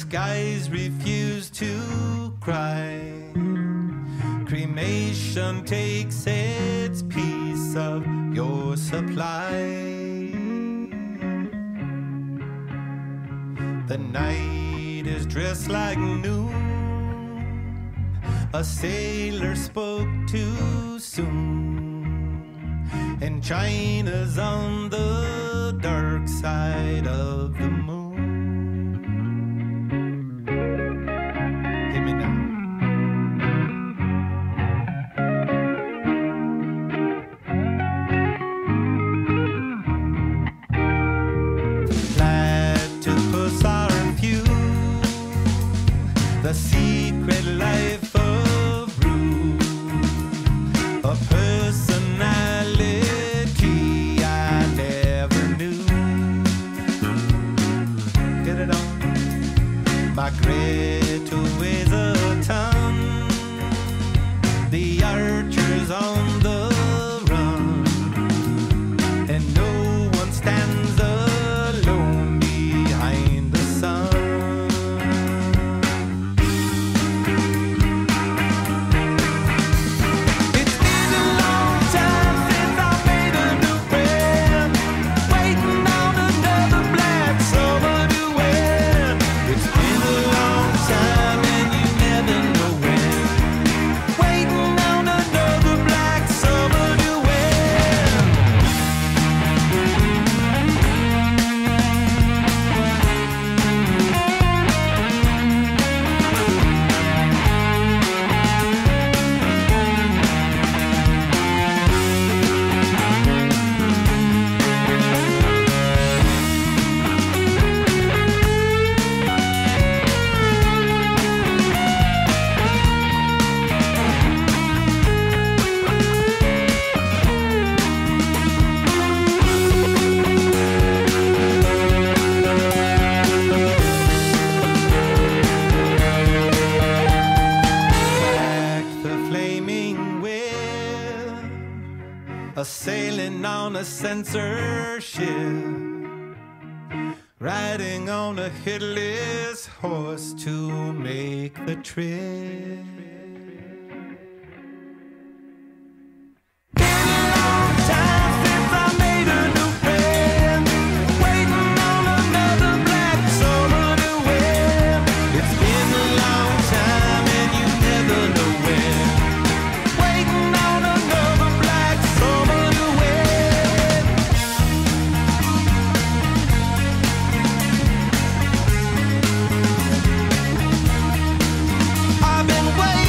skies refuse to cry. Cremation takes its piece of your supply. The night is dressed like noon. A sailor spoke too soon, and China's on the dark side of the moon. The secret life of Rue, a personality I never knew. Get it on. My Gretel is a town. The archers on the run, and no one stands alone behind the sun. A sailing on a censorship, riding on a hitless horse to make the trip. I've been waiting.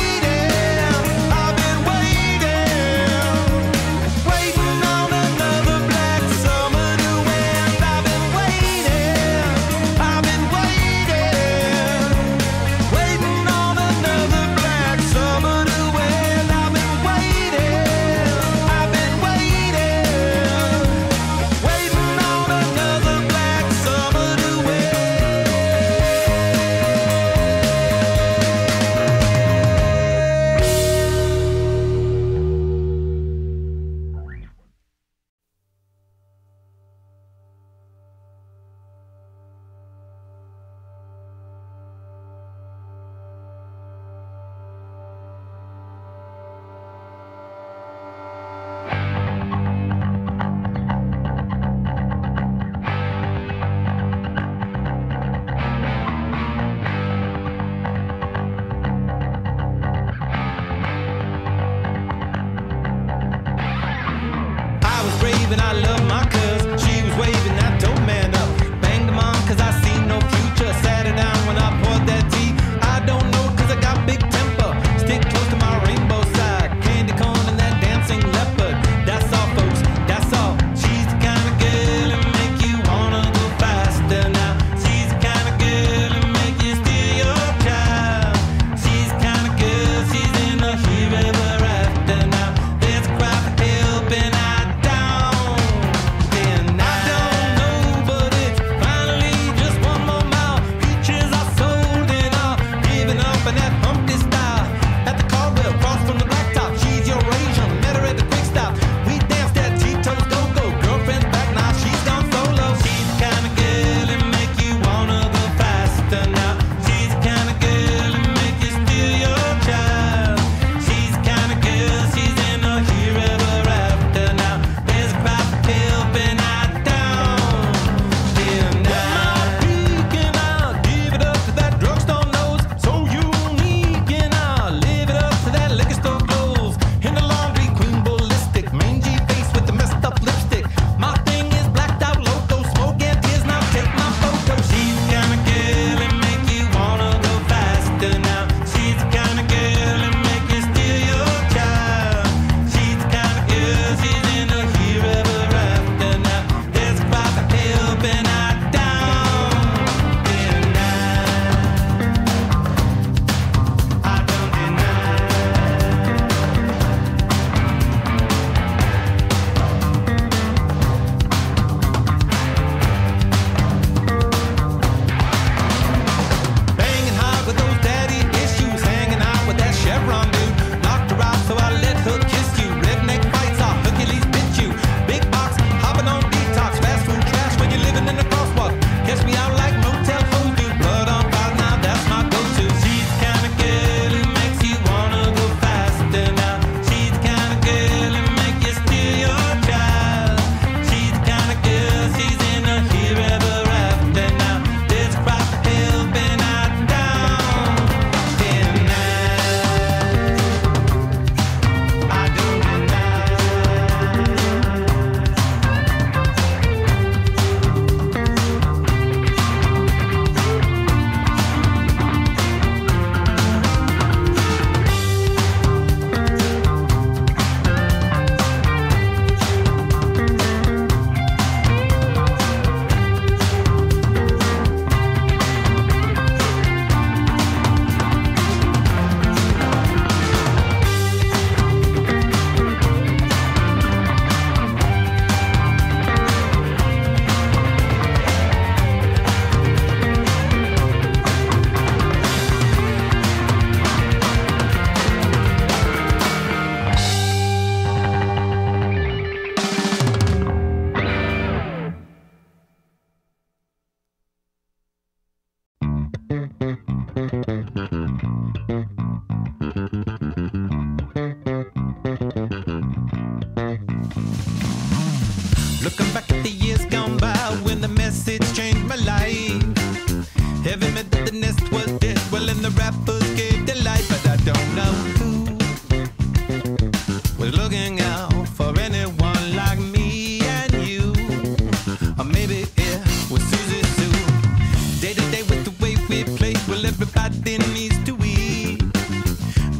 everybody needs to eat.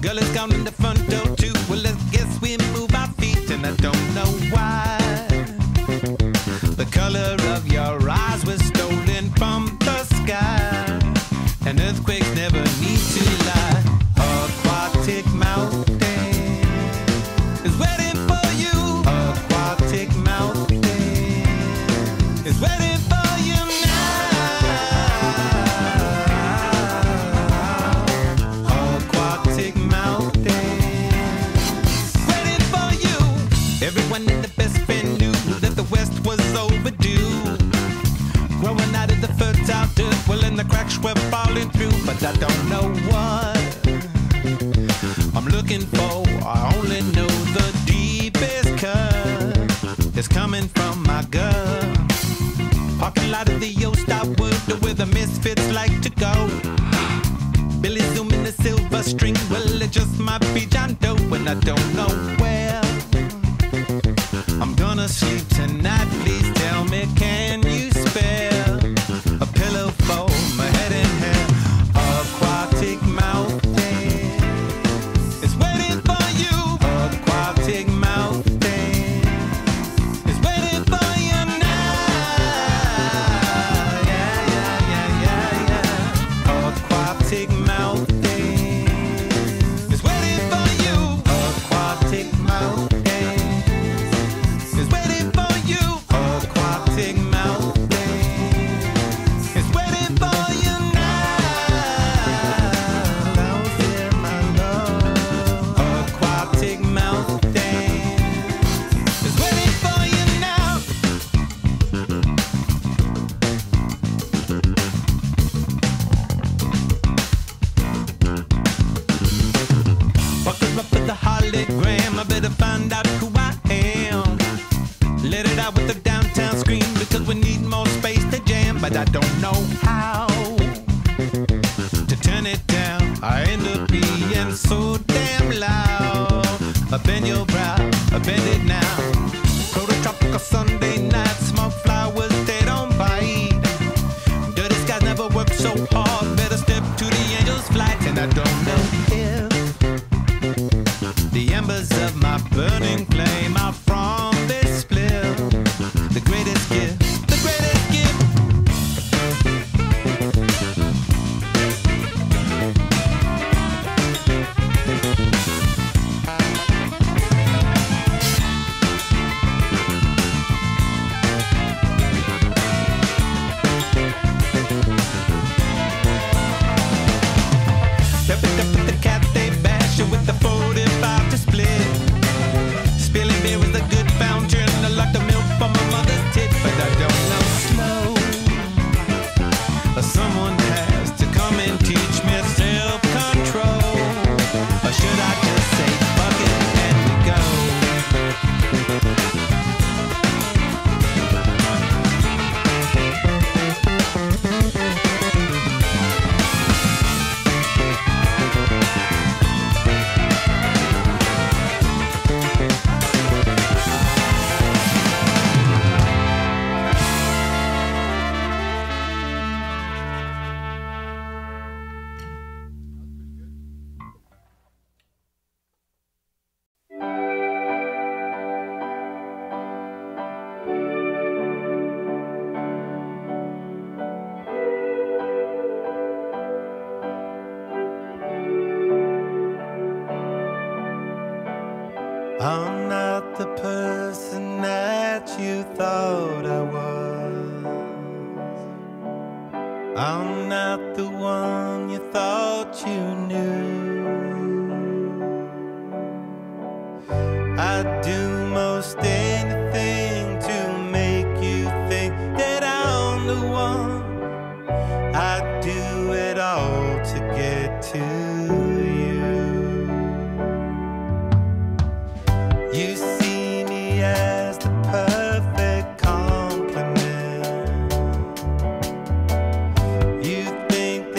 Girl is gone in the front door too. Well, let's guess we move our feet, and I don't know why. The color of your eyes was stolen from the sky. And earthquakes never need to lie. Aquatic Mountain is waiting for you. Aquatic Mountain is waiting for you now. Aquatic Mountain waiting for you. Everyone in the best friend knew that the West was overdue. Growing out of the fertile dirt, well, in the cracks were falling through, but I don't know what I'm looking for. I only know the deepest cut is coming from my girl. Parking lot of the Yost-stop wood, where the misfits like to go. Billy Zoom in the silver string, well, it just might be John Doe, and I don't know where I'm gonna sleep tonight. Please tell me, can you spare a pillow for my head and hair? Aquatic Mountain is waiting for you. Aquatic Mountain is waiting for you now. Yeah, yeah, yeah, yeah, yeah. Aquatic Mountain is waiting for you. Aquatic Mountain. I better find out who I am. Let it out with the downtown scream, because we need more space to jam. But I don't know how to turn it down. I end up being so damn loud. Up in your brow, up in it now. Prototropical Sunday night, small flowers, they don't bite. Dirty skies never work so hard. Better step to the angel's flight, and I don't know if the embers of my burning flame are from this split. The greatest gift, the greatest gift. Step it up with the cat, they bash you with the I'm not the person that you thought I was. I'm not the one you thought you knew. I'd do most anything to make you think that I'm the one. I'd do it all to get to you. You see me as the perfect compliment. You think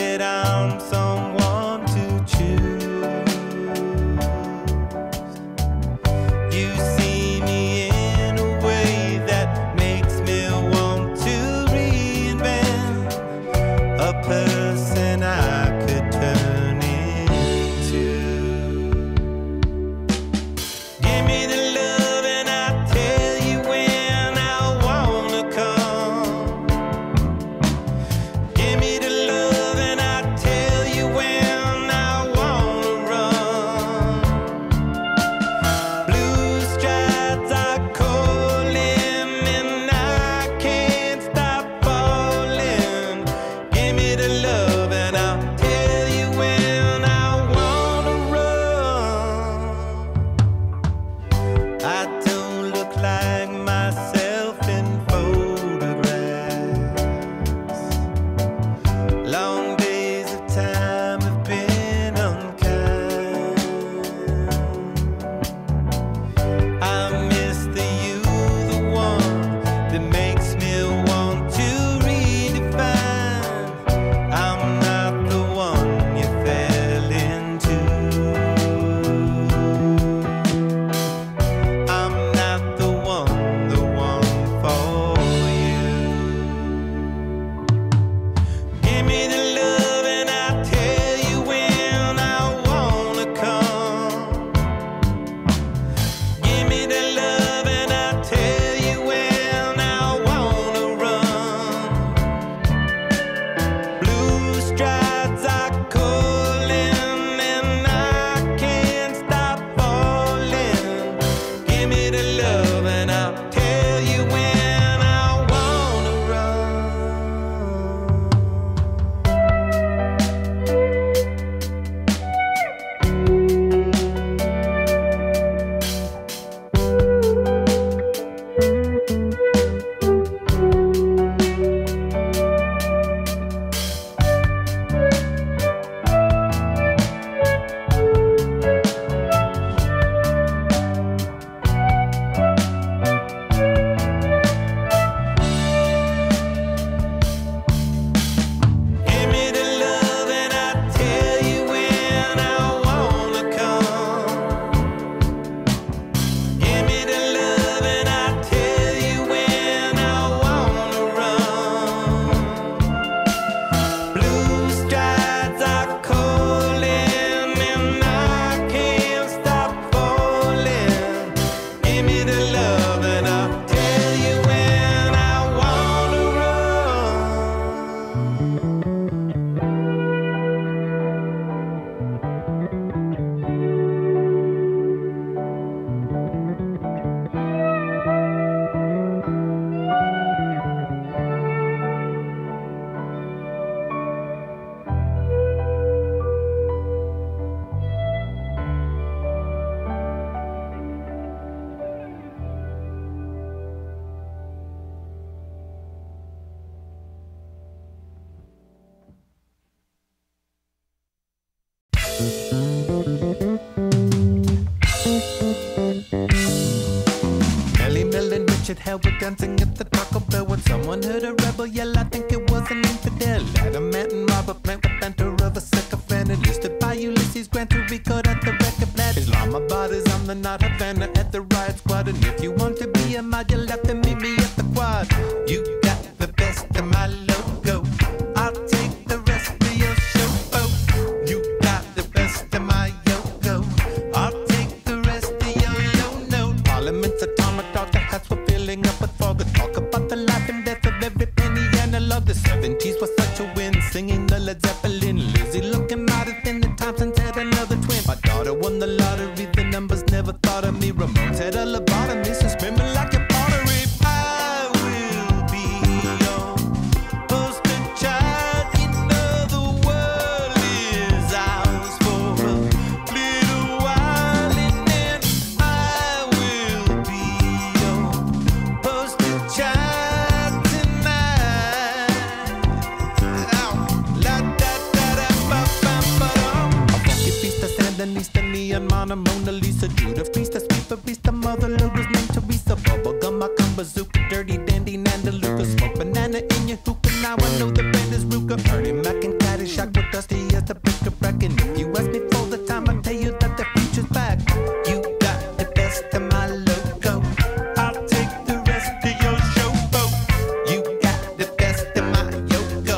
Ellie, Mel, and Richard Hell were dancing at the Taco Bell when someone heard a rebel yell. I think it was an infidel. Adam, Matt, and Robert Plant with banter of a sycophant, enlisted by Ulysses Grant to record at the record plant. Islamabad is on the North Havana at the riot squad, and if you want to be a mod, you'll have to meet me at the quad. You got the best of my logo. I'll take the rest of your show. Oh, you got the best of my yo-go. I'll take the rest of your no-no. Parliament's automatons, the hats were filling up with fog. The talk about the life and death of every penny analog. The 70s was such a win, singing the Led Zeppelin. Lizzie looking mighty thin, the Thompsons had another twin. My daughter won the lottery, the numbers never thought of me. Ramones had a lobotomy, so screaming like a pottery. I will be your poster child. You know the world is ours for a little while, and then I will be your poster child tonight. La da da da ba ba ba dum. A funky piece to Sandinista, neon Mona Mona Lisa, Judas Priest, the sweeper beast, the mother Luger's name Teresa, bubblegum, my bazooka, dirty dandy Nandaluca, smoke banana in your hookah. Now I know the band is Ruka, Ernie Mac and Caddyshack with Dusty as the pick of rack. And if you ask me for the time, I'll tell you that the future's back. You got the best of my logo. I'll take the rest of your showboat. You got the best of my yo-go.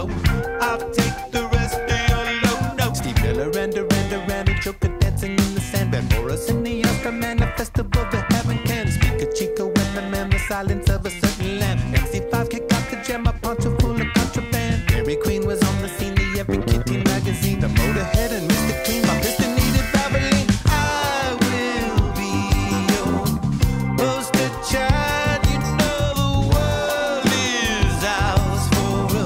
I'll take the rest of your low-no. Steve Miller and Duran Duran and Joker dancing in the sand. Van Morris and the Oscar Man, a festival that heaven can. Speaker Chico and the man, the silence of a certain land. MC5 kick off the jam, a poncho full of contraband. Dairy Queen was on the scene, the Every Kitty magazine, the Motorhead and Mr. Clean. My piston needed Valvoline. I will be your poster child. You know the world is ours for a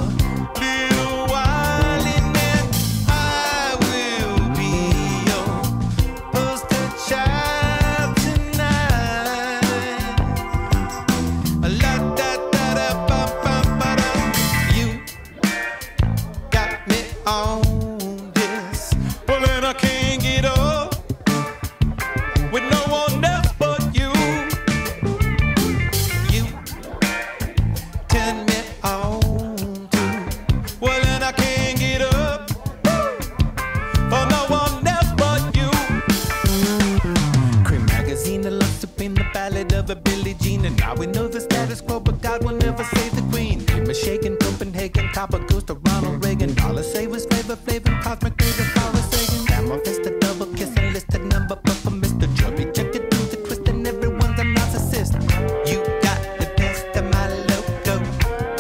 little while, and then I will be your poster child tonight. La da da da ba ba ba dum. You got me on this, well then I can't get up with no one else but you. You turn me on to, well then I can't get up for no one else but you. Cream magazine, the love supreme, the ballad of a Billie Jean, and now we know the status quo, but God will never save the queen. Name is shaking, Copenhagen, copper goes to Ronald Reagan. All I say was Flavor Flav and cosmic David Carl Sagan. Damn, I'm fist a double kiss and list a number, but for Mr. Chubby, check it through the twist, and everyone's a narcissist. You got the best of my logo.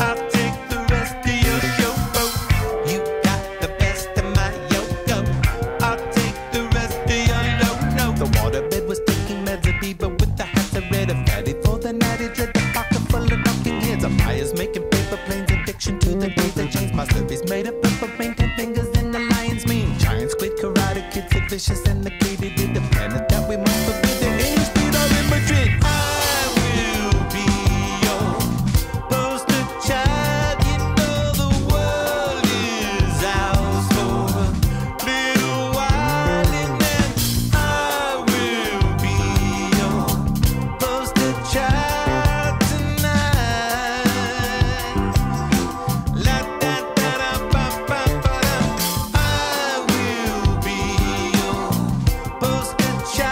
I'll take the rest of your showboat. You got the best of my yo-go. I'll take the rest of your no-no. The waterbed was taking meds, a beaver with the hats of red, a fatty for the natty dread, the pocket full of knocking heads. A fire's making paper planes, addiction to the days that changed. My slurpee's made up of painted fingers and the lion's mane. Giant squid, karate kids, the vicious and the greedy did the planet that we must forbid. The English beat out in Madrid. I will be your poster child. You know the world is ours for a little while, and then I will be your poster child tonight. La da da da ba ba ba dum. I will be your poster child.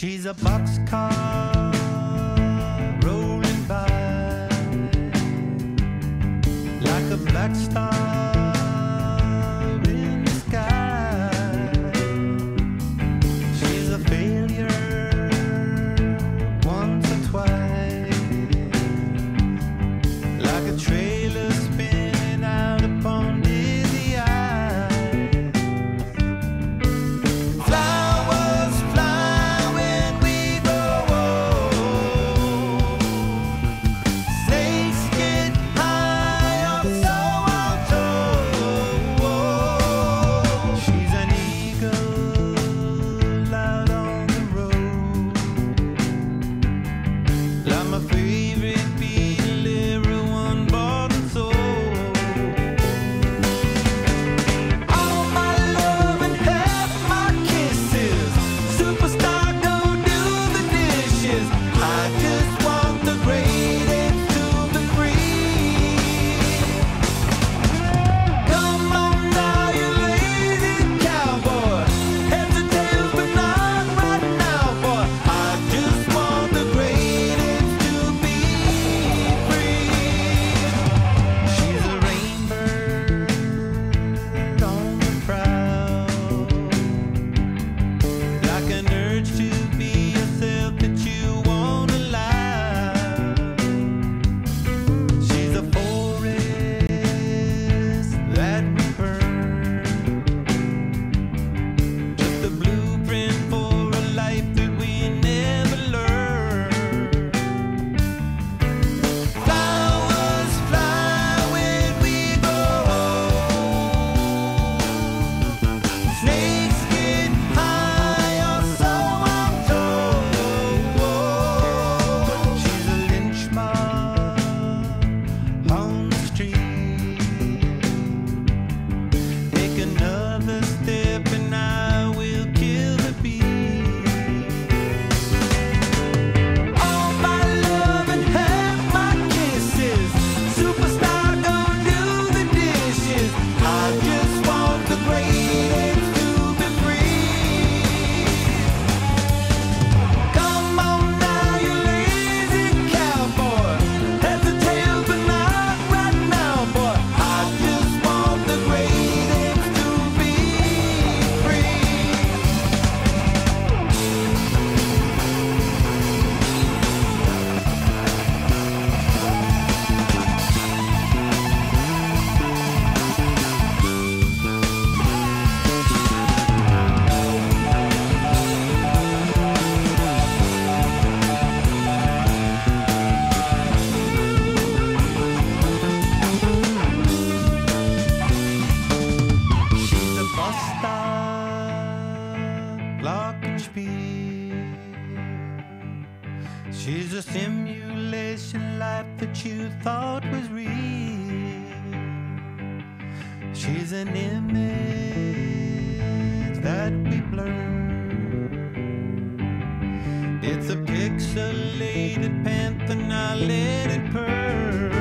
She's a boxcar rolling by, like a black star in the sky. She's a failure once or twice, like a trailer spinning out upon the She's a simulation life that you thought was real. She's an image that we blur. It's a pixelated panther, now let it purr.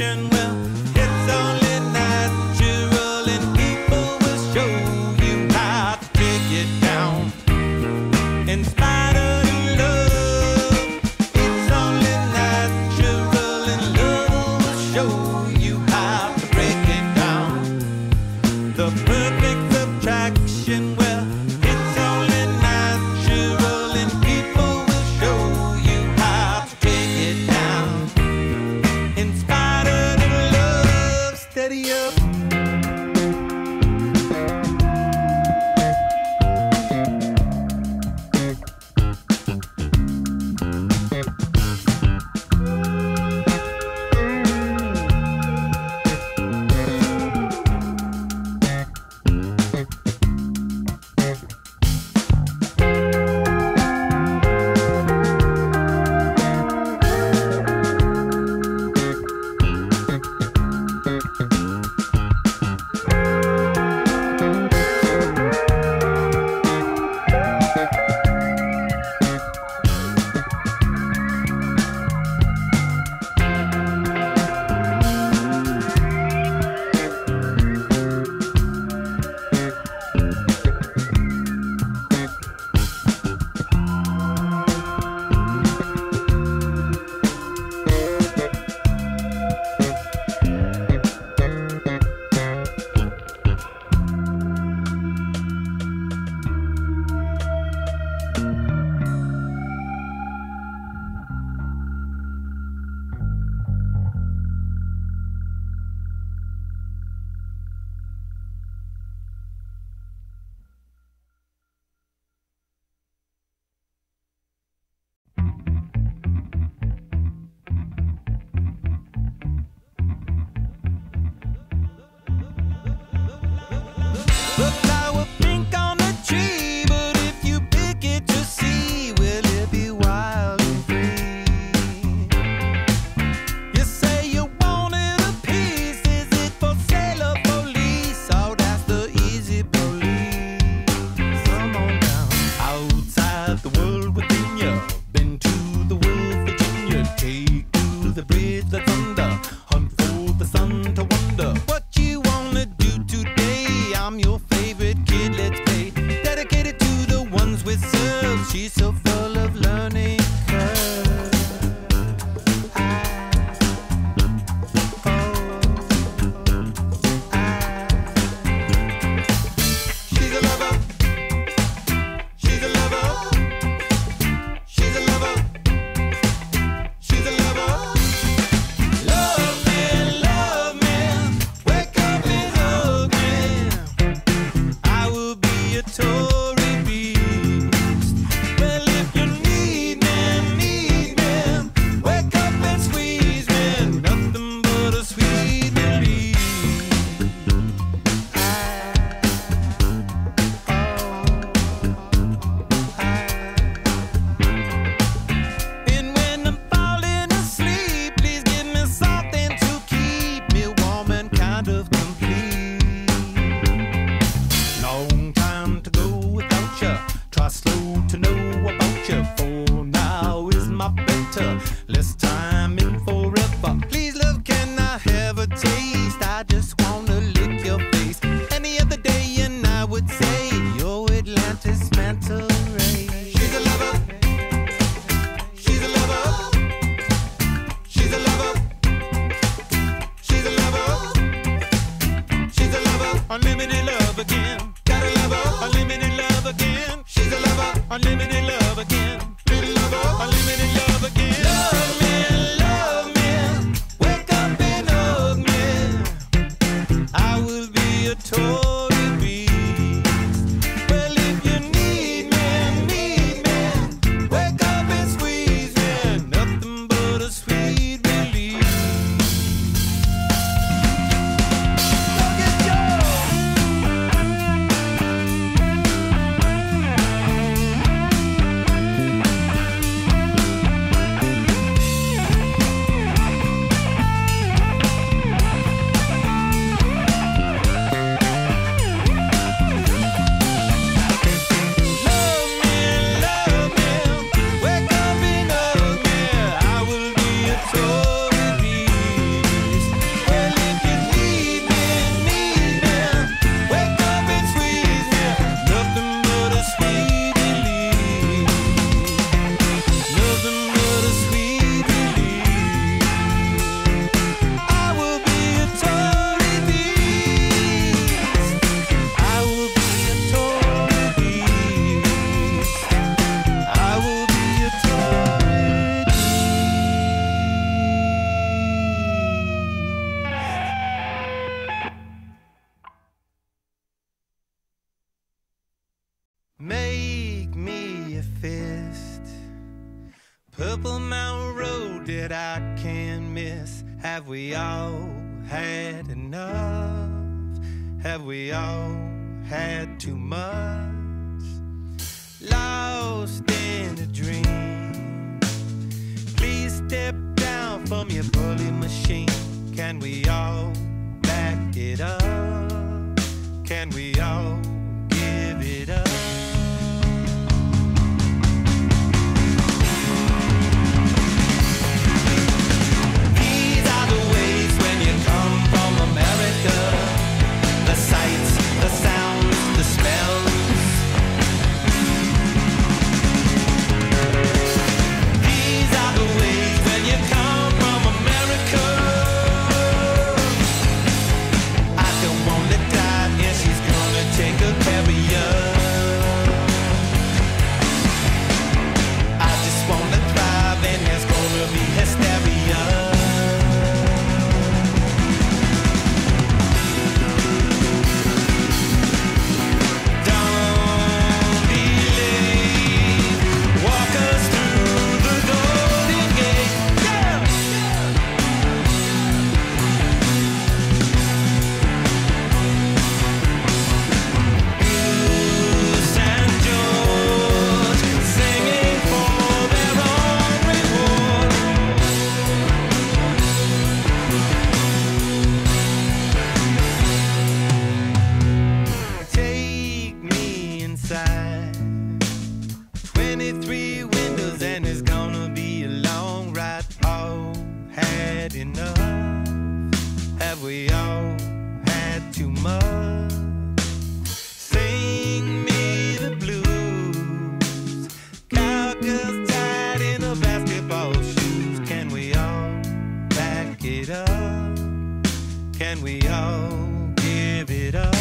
expression. Well, it's only natural, and people will show you how to take it down. In spite of the love, it's only natural, and love will show you how to break it down. The perfect subtraction. Well, it's only natural, and people will show you how to take it down. In spite of the love, steady up. The flower pink on the tree, but if you pick it to see, will it be wild and free? You say you wanted a piece, is it for sale or police? Oh, that's the easy police. Come on down. Outside the world within you, been to the world Virginia, take to the bridge that's under, hunt for the sun to wonder. She's so full of learning curves. She's a lover. She's a lover. She's a lover. She's a lover. Love me, wake up and hug me. I will be a toy. Less time in forever. Please, love, can I have a taste? I just wanna lick your face. Any other day, and I would say, yo, Atlantis mantle ray. She's a lover. She's a lover. She's a lover. She's a lover. She's a lover. Unlimited love again. Got a lover. Unlimited love again. She's a lover. Unlimited love again. Little lover. Unlimited love. Make me a fist. Purple Mountain Road that I can't miss. Have we all had enough? Have we all had too much? Lost in a dream. Please step down from your bully machine. Can we all back it up? Can we all give it up? Enough? Have we all had too much? Sing me the blues. Cowgirls tied in the basketball shoes. Can we all back it up? Can we all give it up?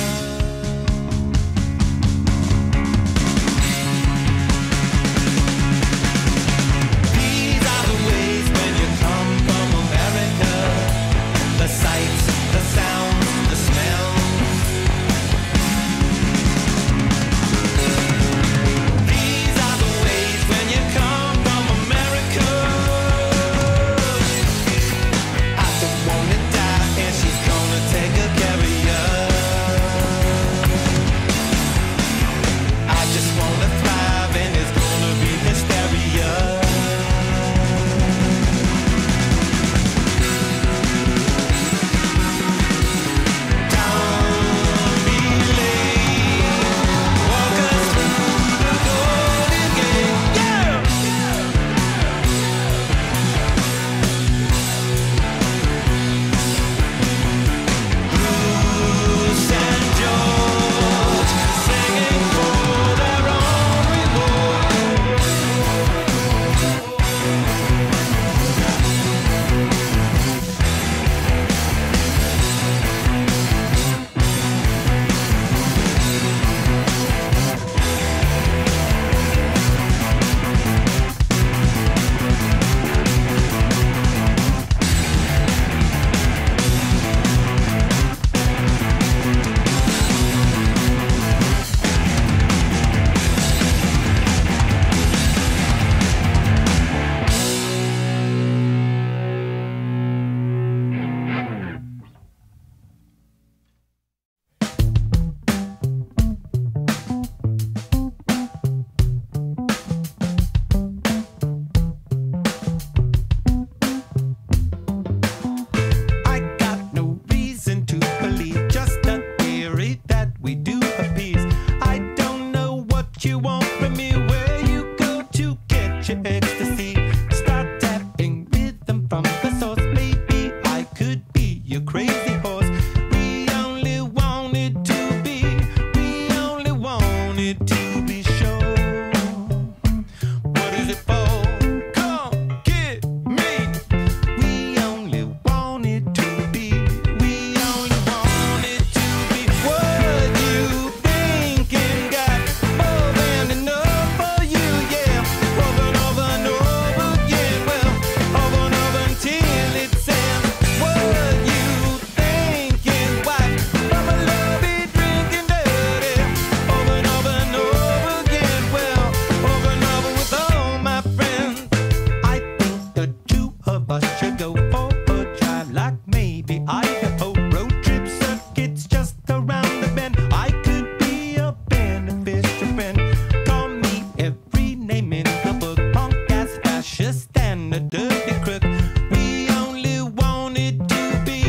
baby. Idaho road trip circuits just around the bend. I could be a beneficial friend. Call me every name in the book. Punk ass, fascist, and a dirty crook. We only wanted to be,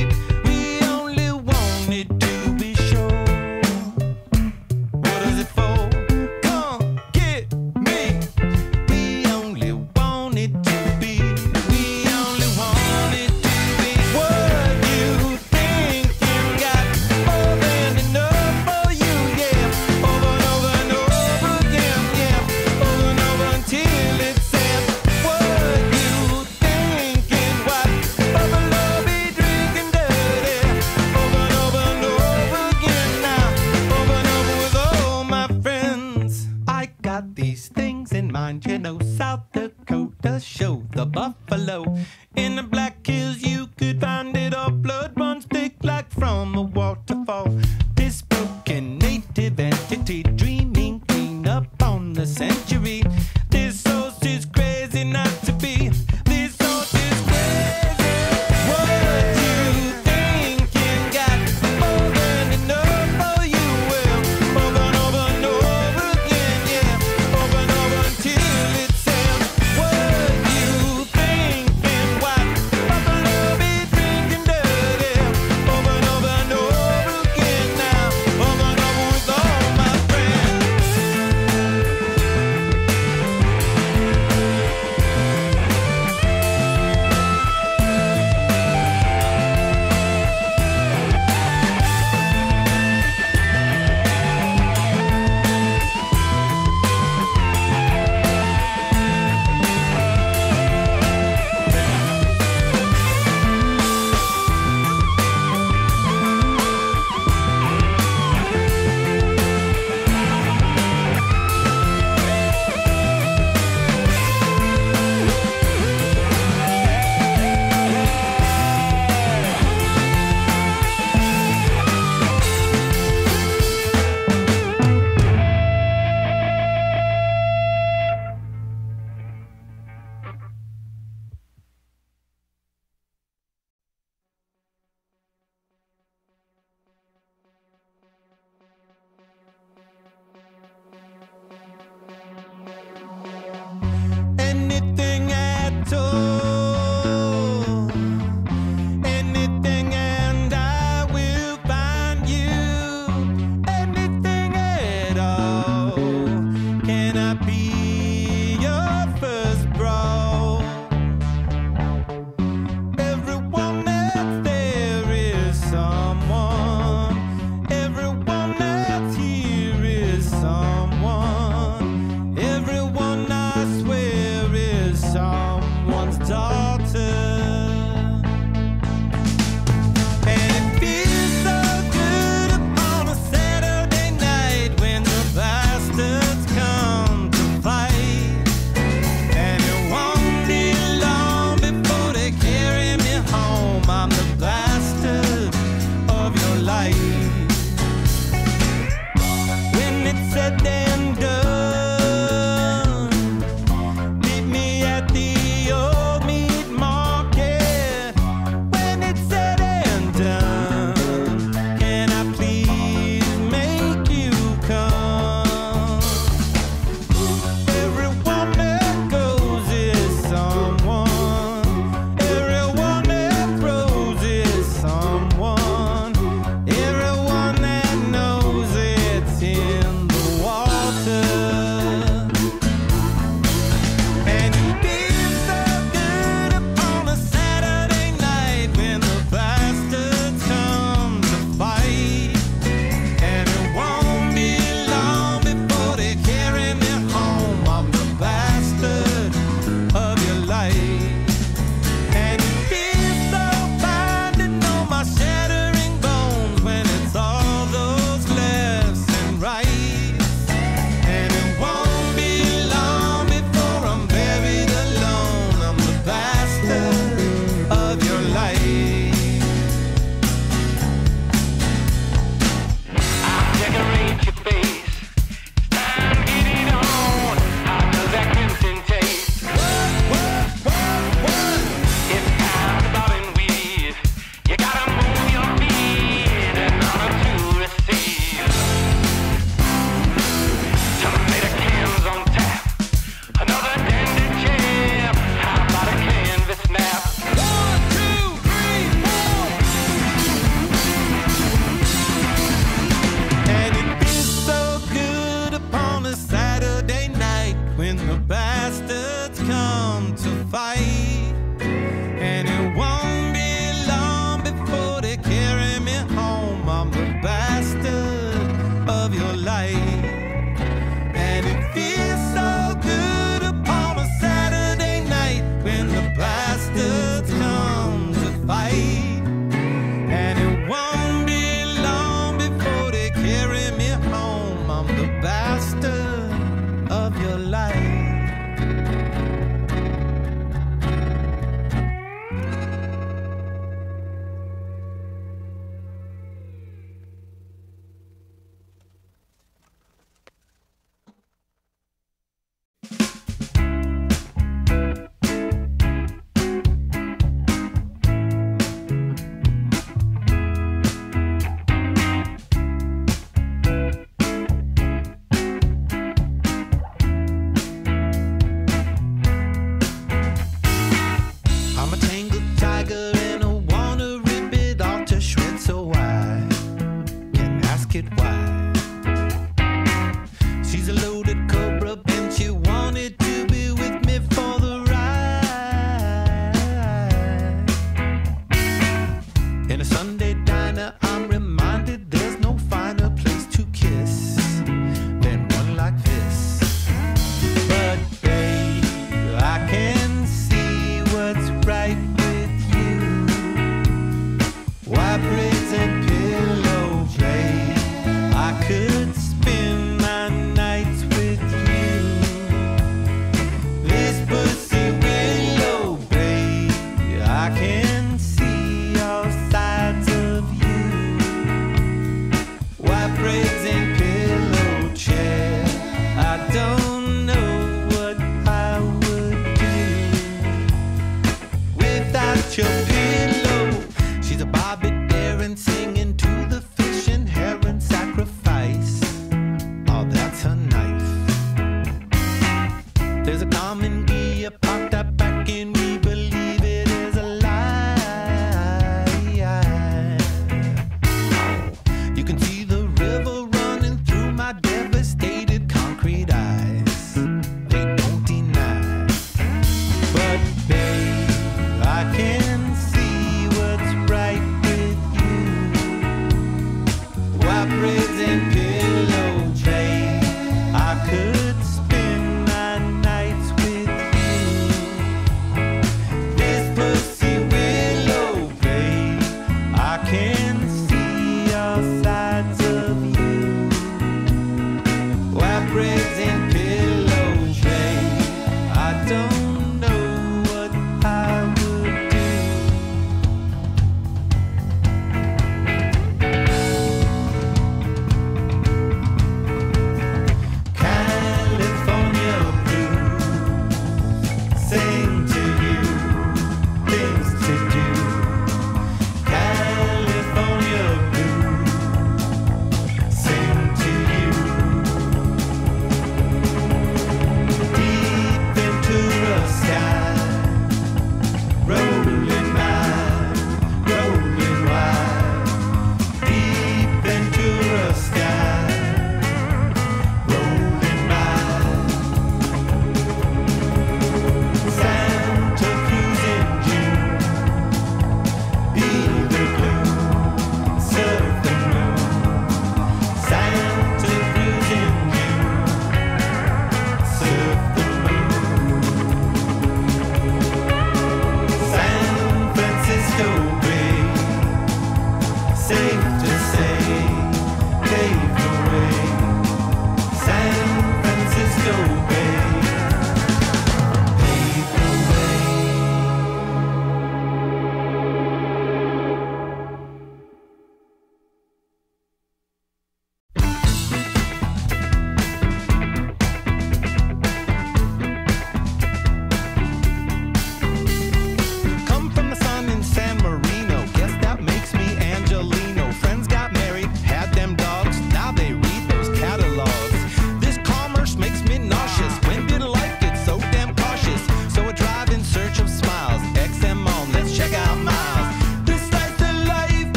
we only wanted to be sure. What is it for? Come get me. We only wanted to be. We only wanted to be. Were you?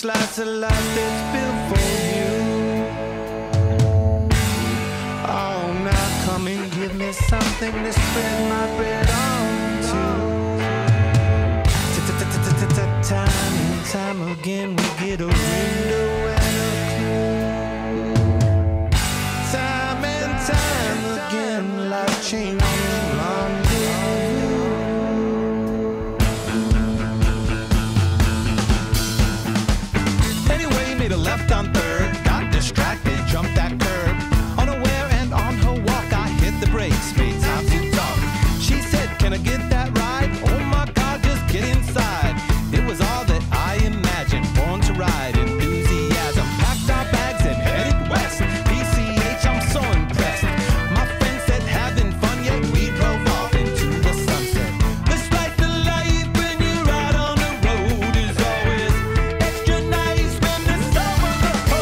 Slice of life that's built for you. Oh, now come and give me something to spread my bread on to. Time and time again we get a window and a clue. Time and time again life changes on me. Left on third, got distracted, jumped that curb. Unaware and on her walk, I hit the brakes, made time to talk. She said, "Can I get that ride?" Oh my God, just get inside. It was all that I imagined, born to ride. Enthusiasm, packed our bags and headed west. PCH, I'm so impressed. My friends said, having fun, yet we drove off into the sunset. This like the life when you're out on the road is always extra nice. Hey!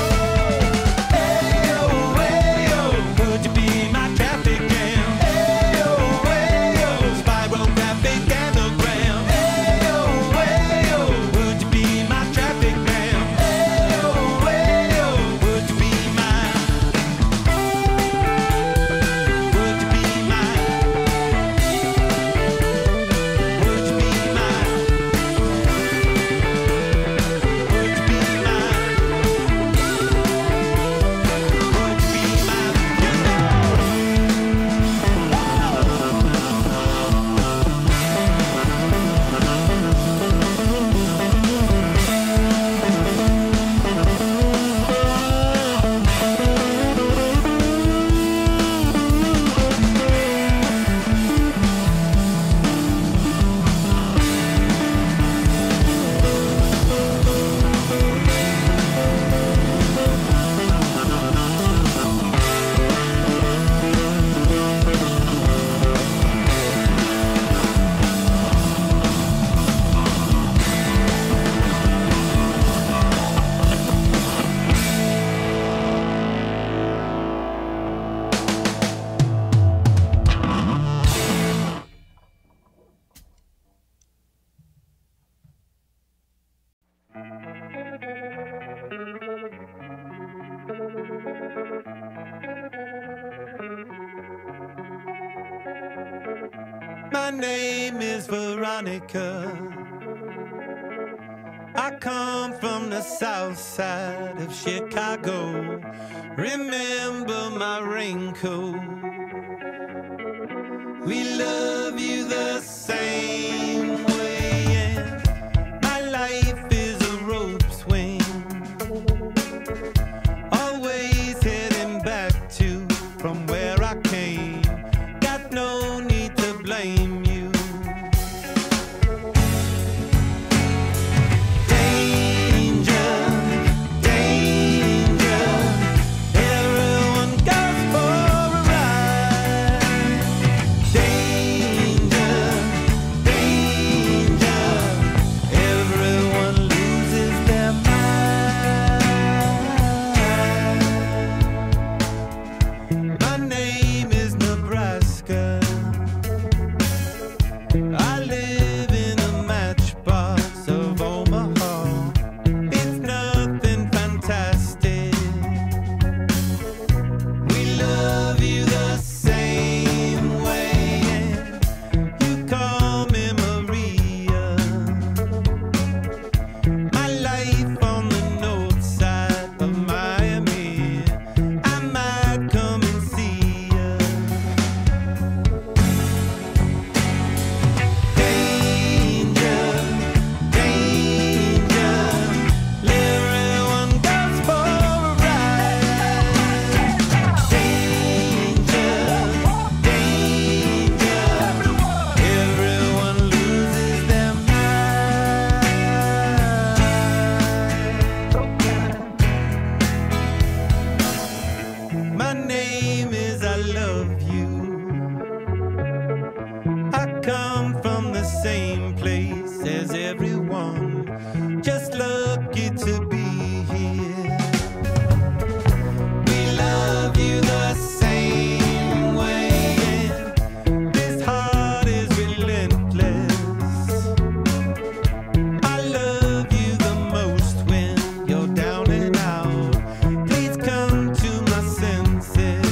My name is Veronica. I come from the south side of Chicago. Remember my raincoat. We love you the same way. And my life is a rope swing, always heading back to from where I came. Got no need to blame you. Danger, danger, everyone goes for a ride. Danger, danger, everyone loses their mind. My name is Nebraska. I live in a matchbox of Omaha. It's nothing fantastic. We love you the same way. You call me Maria. My life on the north side of Miami. I might come and see ya. My name is I love you. I come from the same place as everyone, just lucky to be here. We love you the same way. This heart is relentless. I love you the most when you're down and out. Please come to my senses.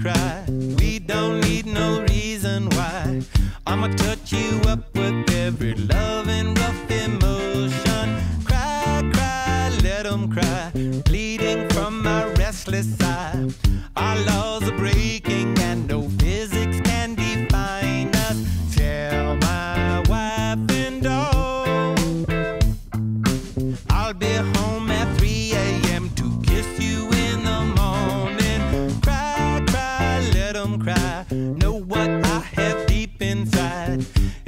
Cry. We don't need no reason why. I'ma touch you up with every love and rough emotion. Cry, cry, let 'em cry, bleeding from my restless eye. Our laws are breaking and no physics can define us. be home at 3 AM to kiss you in the morning. Cry, cry, let 'em cry. Know what I have deep inside.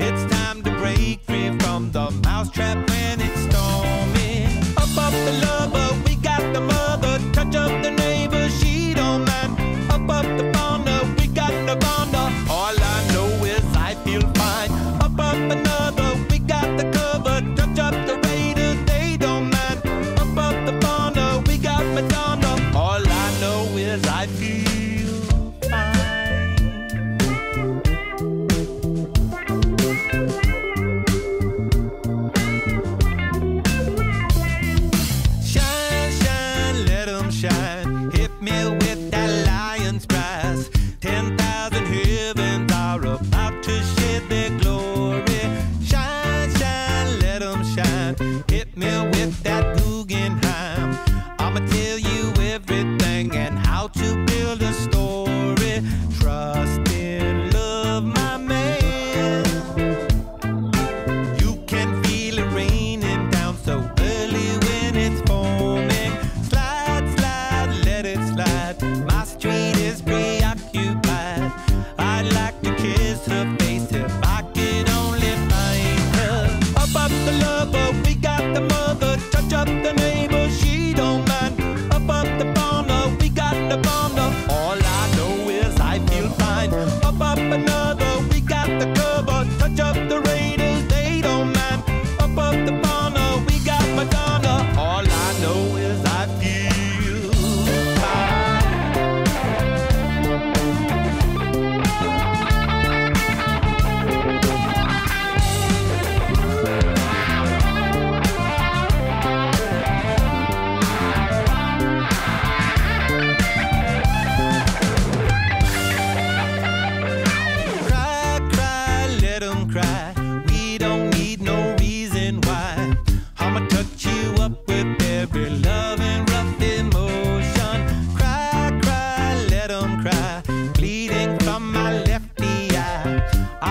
It's time to break free from the mousetrap when it's stormy. Up off the lover, we got the mother. Touch up the neighbor, she don't mind. Up off the bonner, we got the bonner. All I know is I feel fine. Up off another, we got the cover. Touch up the Raiders, they don't mind. Up off the bonner, we got Madonna. All I know is I feel fine. Hit me with that lion's prize. 10,000 heavens are about to shed their glory. Shine, shine, let 'em shine. Hit me with that Guggenheim. I'ma tell you everything and how to build a story. Trust in love, my man. You can feel it raining down so early when it's falling. My street is preoccupied. I'd like to kiss her face if I could only find her. Up up the lover, we got the mother. Touch up the neighbor, she don't mind. Up up the bomber, we got the bomber. All I know is I feel fine. Up up another, we got the cover. Touch up the Raiders, they don't mind. Up up the bomber, we got Madonna. All I know is I feel. We don't need no reason why. I'ma touch you up with every love and rough emotion. Cry, cry, let 'em cry. Bleeding from my left eye.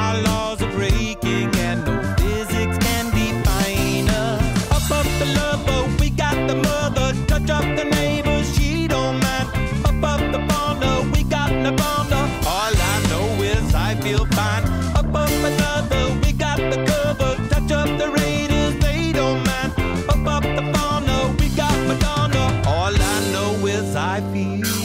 Our laws are breaking and no physics can define us. Up up the lover, we got the mother. Touch up the neighbor, she don't mind. Up up the bonner, we got the bonner. All I know is I feel fine. Up up another. I feel life.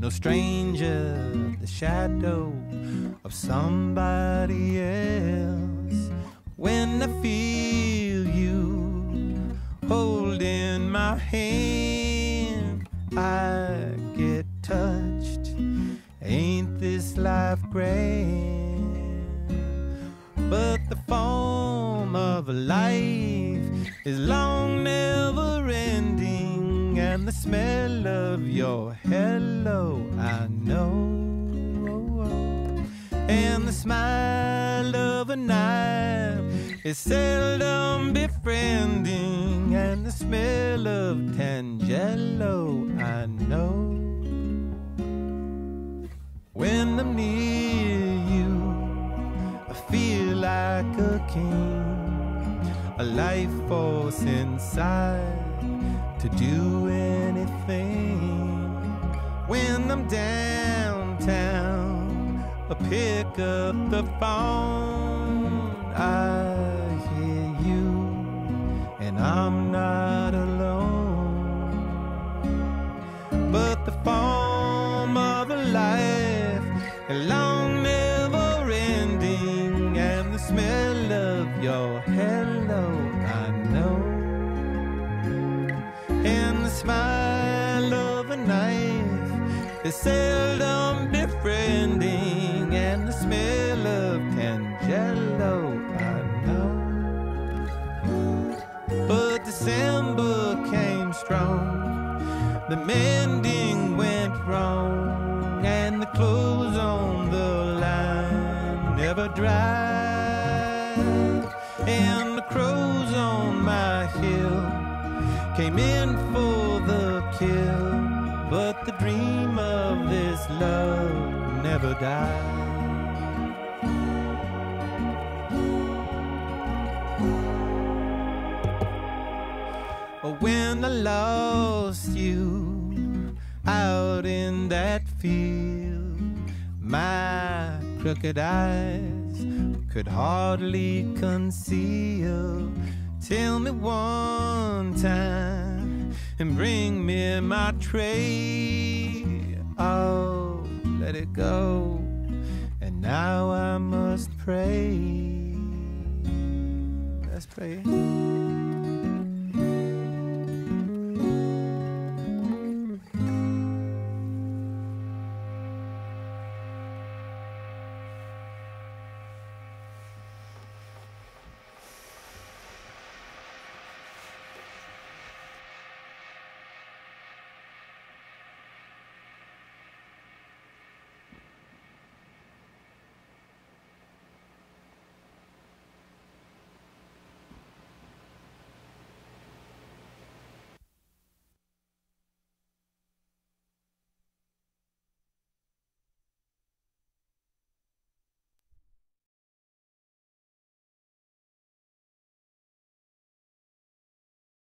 No stranger, the shadow of somebody else. When I feel you holding my hand, I get touched. Ain't this life grand? But the form of a life is long, never ending. And the smell of your hello, I know. And the smile of a knife is seldom befriending. And the smell of Tangelo, I know. When I'm near you, I feel like a king, a life force inside to do anything. When I'm downtown, I pick up the phone. I hear you, and I'm not alone. But the form of a life, a long never ending, and the smell of your hello, I know. And the smile of a knife is seldom befriending, and the smell of Tangelo, I know. But December came strong, the mending went wrong, and the clothes on the line never dried, and the crows on my hill came in for the kill, but the dream of this love never died. When I lost you out in that field, my crooked eyes could hardly conceal. Tell me one time and bring me my tray. Oh, let it go, and now I must pray. Let's pray.